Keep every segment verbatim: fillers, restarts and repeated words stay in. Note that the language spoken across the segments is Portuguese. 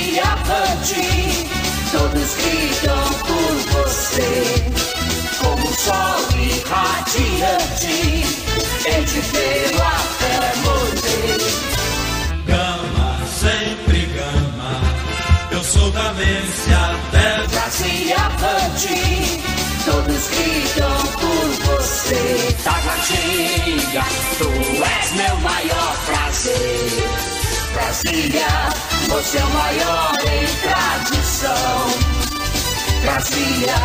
Brasília avante, todos gritam por você. Como um sol irradiante, verde pelo até morrer. Gama, sempre Gama, eu sou gamense até. Brasília avante, todos gritam por você. Taguatinga, tu és meu maior prazer. Brasília, você é o maior em tradição. Brasília,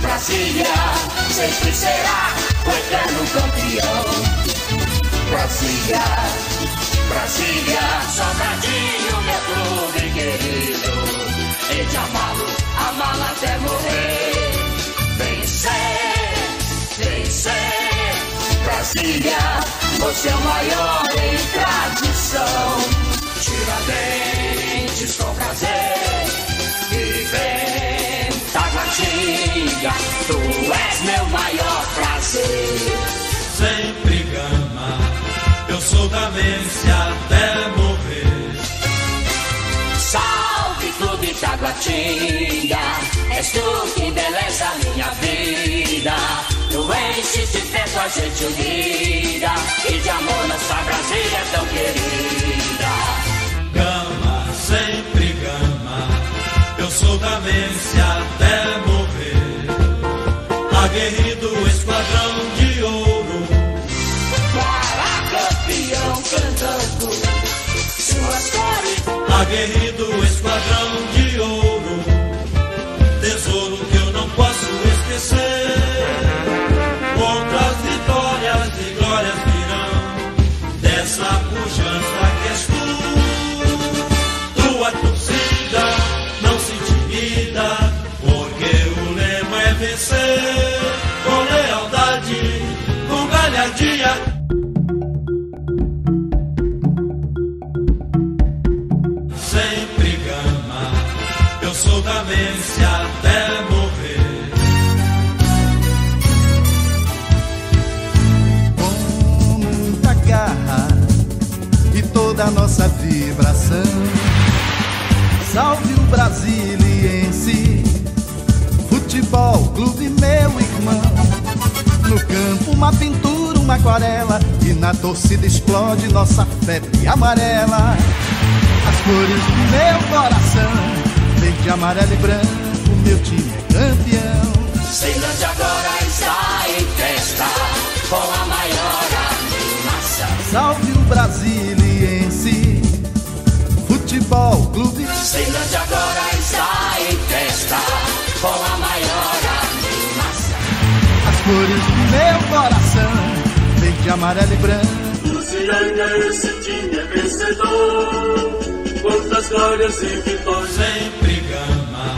Brasília, sempre será o eterno campeão. Brasília, Brasília, Sobradinho, meu clube querido, hei de amá-lo, amá-lo até morrer. Vencer, vencer, Brasília, você é o maior em tradição. Tiradentes com prazer e vem Taguatinga, tu és meu maior prazer. Sempre Gama, eu sou gamense até morrer. Salve Clube Taguatinga, és tu que embeleza a minha vida. Tu enches de peso a gente unida, e de amor nossa Brasília é tão querida. Gama, sempre Gama, eu sou gamense até morrer. Aguerrido esquadrão de ouro, para campeão cantando suas cores. Aguerrido esquadrão de ouro, tesouro que eu não posso esquecer. Outras vitórias e glórias virão dessa pujança que és tu. Tua torcida não se intimida, porque o lema é vencer com lealdade, com galhardia. Da nossa vibração, salve o Brasiliense, futebol clube meu irmão. No campo uma pintura, uma aquarela, e na torcida explode nossa febre amarela. As cores do meu coração, verde, amarelo e branco, meu time é campeão. Ceilândia agora está em festa, com a maior animação. Salve o Brasiliense, futebol clube. Ceilândia agora está em festa, com a maior animação. As cores do meu coração, verde, amarelo e branco. No Ceilândia esse time é vencedor, quantas glórias e vitórias. Sempre Gama,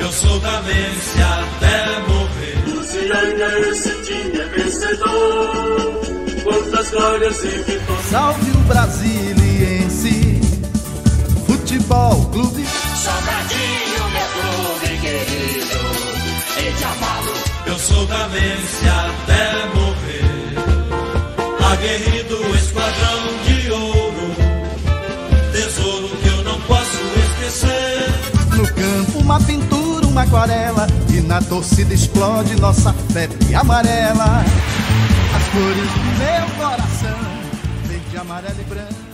eu sou gamense até morrer. No Ceilândia esse time é vencedor, quantas glórias e vitórias. Salve o Brasiliense, futebol clube. Sobradinho, meu clube querido, hei de amá-lo, eu sou gamense até morrer. Aguerrido esquadrão de ouro, tesouro que eu não posso esquecer. No campo uma pintura, uma aquarela, e na torcida explode nossa febre amarela. As cores do meu coração, verde, amarelo e branco.